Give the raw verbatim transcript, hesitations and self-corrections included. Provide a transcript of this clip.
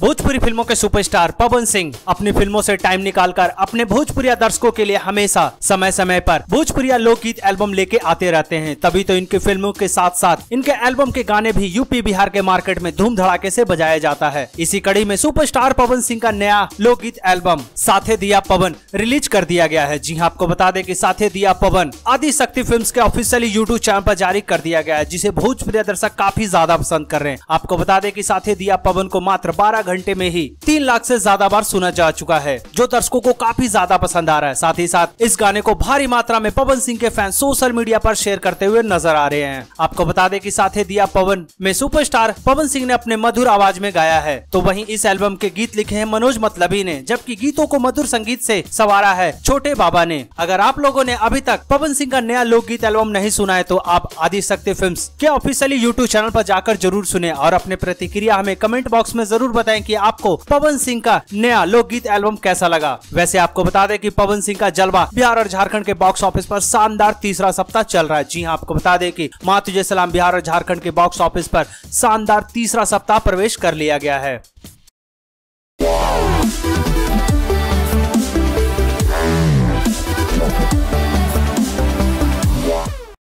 भोजपुरी फिल्मों के सुपरस्टार पवन सिंह अपनी फिल्मों से टाइम निकालकर अपने भोजपुरी दर्शकों के लिए हमेशा समय समय पर भोजपुरी लोकगीत एल्बम लेके आते रहते हैं। तभी तो इनकी फिल्मों के साथ साथ इनके एल्बम के गाने भी यूपी बिहार के मार्केट में धूम धड़ाके से बजाया जाता है। इसी कड़ी में सुपरस्टार पवन सिंह का नया लोकगीत एल्बम साथ दिहे पवन रिलीज कर दिया गया है। जी हाँ, आपको बता दें कि साथ दिहे पवन आदिशक्ति फिल्म्स के ऑफिशियली यूट्यूब चैनल पर जारी कर दिया गया है, जिसे भोजपुरी दर्शक काफी ज्यादा पसंद कर रहे हैं। आपको बता दें कि साथ दिहे पवन को मात्र बारह घंटे में ही तीन लाख से ज्यादा बार सुना जा चुका है, जो दर्शकों को काफी ज्यादा पसंद आ रहा है। साथ ही साथ इस गाने को भारी मात्रा में पवन सिंह के फैन सोशल मीडिया पर शेयर करते हुए नजर आ रहे हैं। आपको बता दें कि साथ दिहे पवन में सुपरस्टार पवन सिंह ने अपने मधुर आवाज में गाया है, तो वहीं इस एल्बम के गीत लिखे हैं मनोज मतलबी ने, जबकि गीतों को मधुर संगीत से संवारा है छोटे बाबा ने। अगर आप लोगों ने अभी तक पवन सिंह का नया लोकगीत एल्बम नहीं सुना है तो आप आदिशक्ति फिल्म्स के ऑफिशियली यूट्यूब चैनल पर जाकर जरूर सुने और अपने प्रतिक्रिया हमें कमेंट बॉक्स में जरूर बताएं कि आपको पवन सिंह का नया लोकगीत एल्बम कैसा लगा। वैसे आपको बता दें कि पवन सिंह का जलवा बिहार और झारखंड के बॉक्स ऑफिस पर शानदार तीसरा सप्ताह चल रहा है। जी हां, आपको बता दें कि मां तुझे सलाम बिहार और झारखंड के बॉक्स ऑफिस पर शानदार तीसरा सप्ताह प्रवेश कर लिया गया है।